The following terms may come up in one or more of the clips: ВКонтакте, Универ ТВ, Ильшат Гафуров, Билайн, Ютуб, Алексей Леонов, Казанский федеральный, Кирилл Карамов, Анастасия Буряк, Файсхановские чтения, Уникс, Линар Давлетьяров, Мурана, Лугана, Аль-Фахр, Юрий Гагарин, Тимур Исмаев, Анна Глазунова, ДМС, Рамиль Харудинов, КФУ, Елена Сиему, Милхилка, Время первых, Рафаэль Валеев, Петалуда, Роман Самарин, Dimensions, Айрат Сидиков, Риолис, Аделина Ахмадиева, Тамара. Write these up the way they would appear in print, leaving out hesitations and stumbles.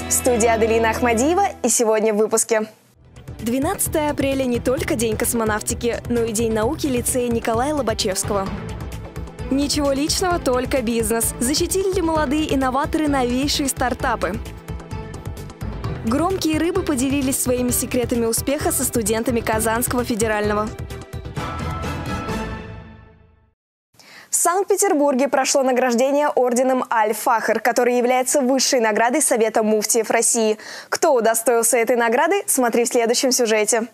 Универньюз. В студии Аделина Ахмадиева, и сегодня в выпуске. 12 апреля не только день космонавтики, но и день науки лицея Николая Лобачевского. Ничего личного, только бизнес. Защитили ли молодые инноваторы новейшие стартапы? Громкие рыбы поделились своими секретами успеха со студентами Казанского федерального. В Санкт-Петербурге прошло награждение орденом Аль-Фахр, который является высшей наградой Совета Муфтиев России. Кто удостоился этой награды, смотри в следующем сюжете.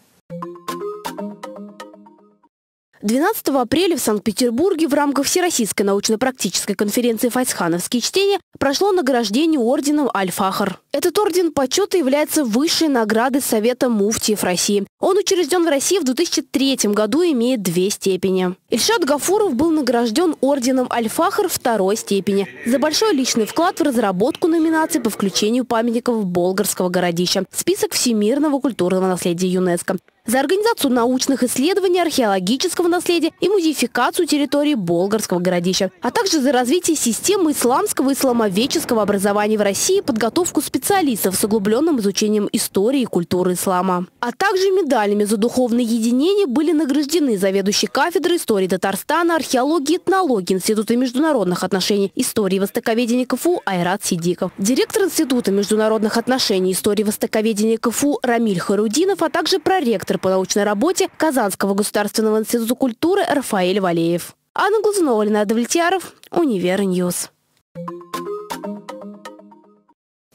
12 апреля в Санкт-Петербурге в рамках Всероссийской научно-практической конференции «Файсхановские чтения» прошло награждение орденом Аль-Фахр. Этот орден почета является высшей наградой Совета Муфтиев России. Он учрежден в России в 2003 году и имеет 2 степени. Ильшат Гафуров был награжден орденом Аль-Фахр 2-й степени за большой личный вклад в разработку номинации по включению памятников болгарского городища в список всемирного культурного наследия ЮНЕСКО, за организацию научных исследований археологического наследия и музеификацию территории болгарского городища, а также за развитие системы исламского и исламоведческого образования в России и подготовку специалистов с углубленным изучением истории и культуры ислама. А также медалями за духовное единение были награждены заведующий кафедрой истории Татарстана, археологии и этнологии Института международных отношений истории и востоковедения КФУ Айрат Сидиков, директор Института международных отношений истории и востоковедения КФУ Рамиль Харудинов, а также проректор по научной работе Казанского государственного института культуры Рафаэль Валеев. Анна Глазунова, Линар Давлетьяров, Универньюз.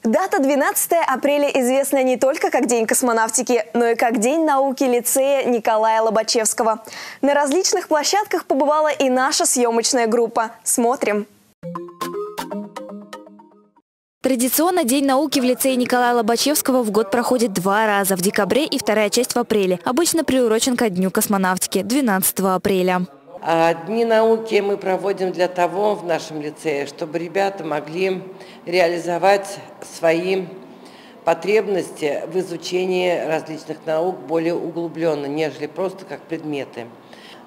Дата 12 апреля известна не только как День космонавтики, но и как День науки лицея Николая Лобачевского. На различных площадках побывала и наша съемочная группа. Смотрим. Традиционно День науки в лицее Николая Лобачевского в год проходит 2 раза – в декабре и 2-я часть в апреле. Обычно приурочен ко Дню космонавтики – 12 апреля. Дни науки мы проводим для того в нашем лицее, чтобы ребята могли реализовать свои потребности в изучении различных наук более углубленно, нежели просто как предметы.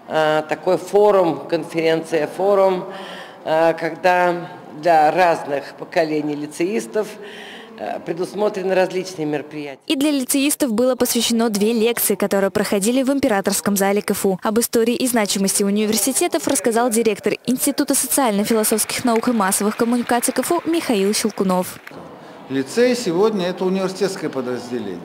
Такой форум, конференция-форум, когда для разных поколений лицеистов предусмотрены различные мероприятия. И для лицеистов было посвящено 2 лекции, которые проходили в Императорском зале КФУ. Об истории и значимости университетов рассказал директор Института социально-философских наук и массовых коммуникаций КФУ Михаил Щелкунов. Лицей сегодня – это университетское подразделение.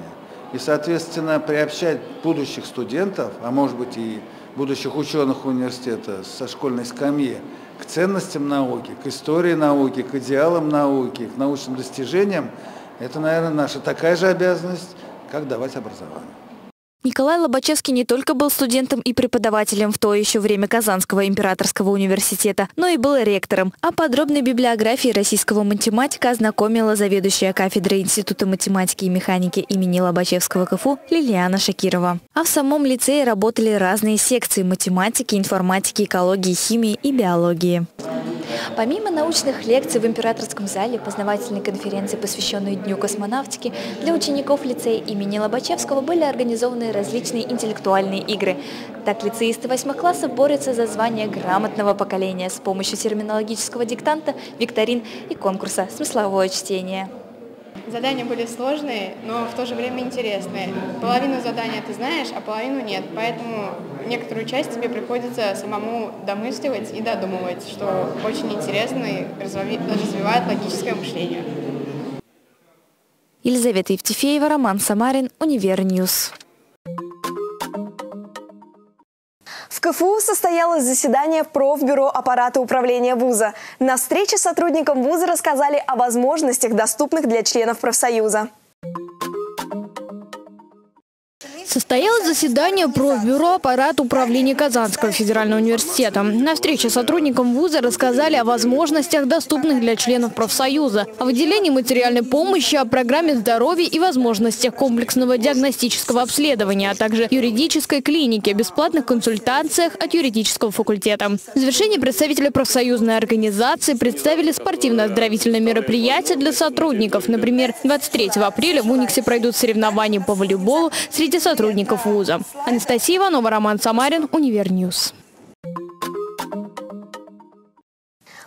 И, соответственно, приобщать будущих студентов, а может быть и будущих ученых университета со школьной скамьи, к ценностям науки, к истории науки, к идеалам науки, к научным достижениям – это, наверное, наша такая же обязанность, как давать образование. Николай Лобачевский не только был студентом и преподавателем в то еще время Казанского императорского университета, но и был ректором. О подробной библиографии российского математика ознакомила заведующая кафедрой Института математики и механики имени Лобачевского КФУ Лилиана Шакирова. А в самом лицее работали разные секции математики, информатики, экологии, химии и биологии. Помимо научных лекций в Императорском зале, познавательной конференции, посвященной Дню космонавтики, для учеников лицея имени Лобачевского были организованы различные интеллектуальные игры. Так, лицеисты 8-х классов борются за звание грамотного поколения с помощью терминологического диктанта, викторин и конкурса «Смысловое чтение». Задания были сложные, но в то же время интересные. Половину задания ты знаешь, а половину нет. Поэтому некоторую часть тебе приходится самому домысливать и додумывать, что очень интересно и развивает логическое мышление. Елизавета Евтефеева, Роман Самарин, Универньюз. В КФУ состоялось заседание Профбюро аппарата управления вуза. На встрече сотрудникам вуза рассказали о возможностях, доступных для членов профсоюза. Состоялось заседание Профбюро аппарата управления Казанского федерального университета. На встрече сотрудникам вуза рассказали о возможностях, доступных для членов профсоюза, о выделении материальной помощи, о программе здоровья и возможностях комплексного диагностического обследования, а также юридической клинике, бесплатных консультациях от юридического факультета. В завершении представители профсоюзной организации представили спортивно-оздоровительное мероприятие для сотрудников. Например, 23 апреля в Униксе пройдут соревнования по волейболу среди сотрудников вуза. Анастасия Иванова, Роман Самарин, Универньюз.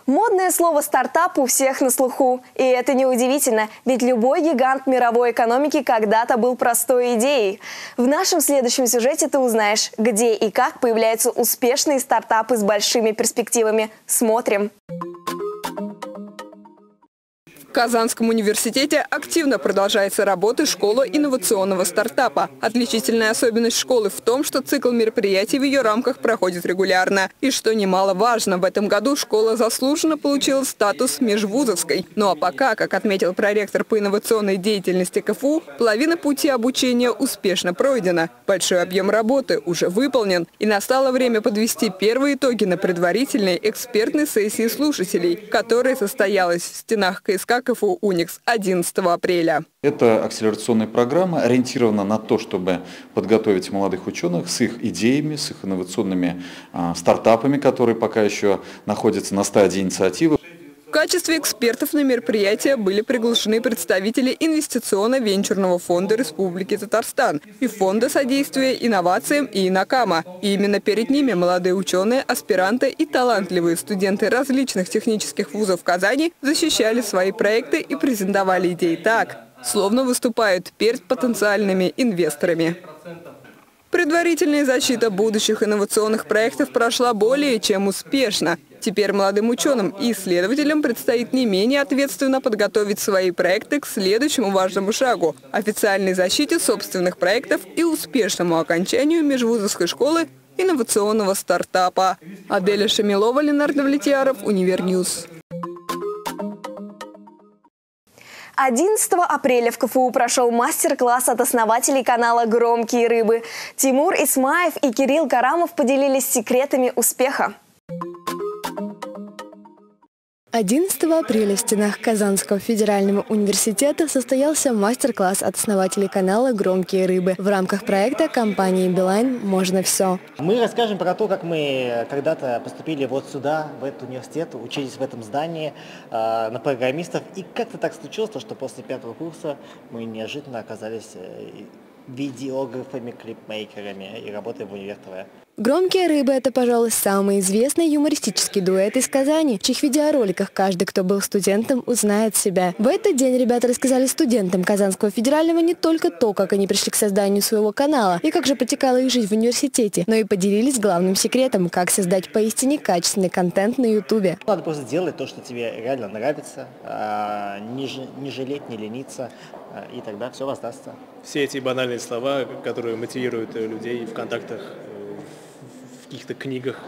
Модное слово «стартап» у всех на слуху. И это неудивительно, ведь любой гигант мировой экономики когда-то был простой идеей. В нашем следующем сюжете ты узнаешь, где и как появляются успешные стартапы с большими перспективами. Смотрим! В Казанском университете активно продолжается работа школы инновационного стартапа. Отличительная особенность школы в том, что цикл мероприятий в ее рамках проходит регулярно. И что немаловажно, в этом году школа заслуженно получила статус межвузовской. Ну а пока, как отметил проректор по инновационной деятельности КФУ, половина пути обучения успешно пройдена. Большой объем работы уже выполнен. И настало время подвести первые итоги на предварительной экспертной сессии слушателей, которая состоялась в стенах КСК КФУ «Уникс» 11 апреля. Это акселерационная программа, ориентирована на то, чтобы подготовить молодых ученых с их идеями, с их инновационными стартапами, которые пока еще находятся на стадии инициативы. В качестве экспертов на мероприятие были приглашены представители инвестиционно-венчурного фонда Республики Татарстан и фонда содействия инновациям и Инакама. И именно перед ними молодые ученые, аспиранты и талантливые студенты различных технических вузов Казани защищали свои проекты и презентовали идеи так, словно выступают перед потенциальными инвесторами. Предварительная защита будущих инновационных проектов прошла более чем успешно. Теперь молодым ученым и исследователям предстоит не менее ответственно подготовить свои проекты к следующему важному шагу – официальной защите собственных проектов и успешному окончанию межвузовской школы инновационного стартапа. Адель Шамилова, Линар Давлетьяров, Универньюз. 11 апреля в КФУ прошел мастер-класс от основателей канала «Громкие рыбы». Тимур Исмаев и Кирилл Карамов поделились секретами успеха. 11 апреля в стенах Казанского федерального университета состоялся мастер-класс от основателей канала «Громкие рыбы» в рамках проекта компании «Билайн. Можно все». Мы расскажем про то, как мы когда-то поступили вот сюда, в этот университет, учились в этом здании на программистов. И как-то так случилось, что после 5-го курса мы неожиданно оказались видеографами, клипмейкерами и работаем в «Универ ТВ». «Громкие рыбы» – это, пожалуй, самый известный юмористический дуэт из Казани, в чьих видеороликах каждый, кто был студентом, узнает себя. В этот день ребята рассказали студентам Казанского федерального не только то, как они пришли к созданию своего канала и как же протекала их жизнь в университете, но и поделились главным секретом, как создать поистине качественный контент на Ютубе. Надо просто делать то, что тебе реально нравится, не жалеть, не лениться, и тогда все воздастся. Все эти банальные слова, которые мотивируют людей в контактах, каких-то книгах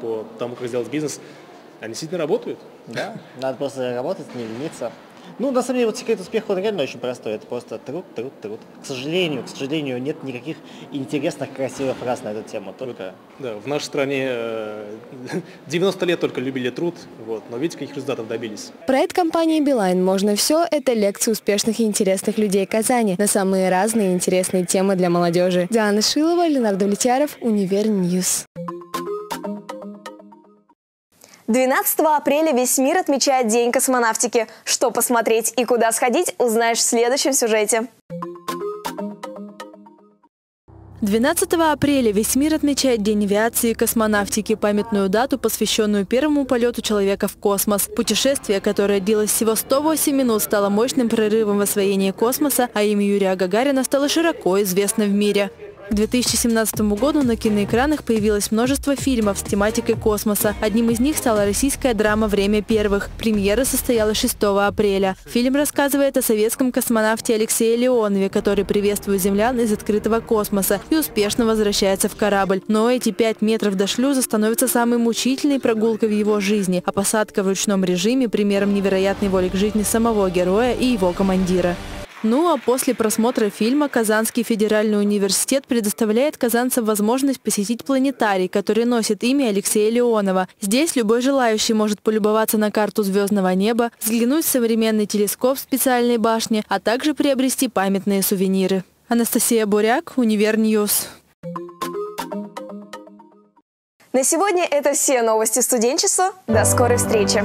по тому, как сделать бизнес, они действительно работают. Да, надо просто работать, не лениться. Ну, на самом деле, вот секрет успеха, он реально очень простой. Это просто труд, труд, труд. К сожалению, нет никаких интересных, красивых фраз на эту тему. Только... Да, в нашей стране 90 лет только любили труд, вот, но видите, каких результатов добились. Проект компании «Билайн. Можно все» – это лекции успешных и интересных людей Казани на самые разные интересные темы для молодежи. Диана Шилова, Линардо Влетяров, Универньюз. 12 апреля весь мир отмечает День космонавтики. Что посмотреть и куда сходить, узнаешь в следующем сюжете. 12 апреля весь мир отмечает День авиации и космонавтики, памятную дату, посвященную первому полету человека в космос. Путешествие, которое длилось всего 108 минут, стало мощным прорывом в освоении космоса, а имя Юрия Гагарина стало широко известно в мире. К 2017 году на киноэкранах появилось множество фильмов с тематикой космоса. Одним из них стала российская драма «Время первых». Премьера состоялась 6 апреля. Фильм рассказывает о советском космонавте Алексее Леонове, который приветствует землян из открытого космоса и успешно возвращается в корабль. Но эти 5 метров до шлюза становятся самой мучительной прогулкой в его жизни, а посадка в ручном режиме – примером невероятной воли к жизни самого героя и его командира. Ну а после просмотра фильма Казанский федеральный университет предоставляет казанцам возможность посетить планетарий, который носит имя Алексея Леонова. Здесь любой желающий может полюбоваться на карту звездного неба, взглянуть в современный телескоп в специальной башне, а также приобрести памятные сувениры. Анастасия Буряк, Универньюз. На сегодня это все новости студенчества. До скорой встречи!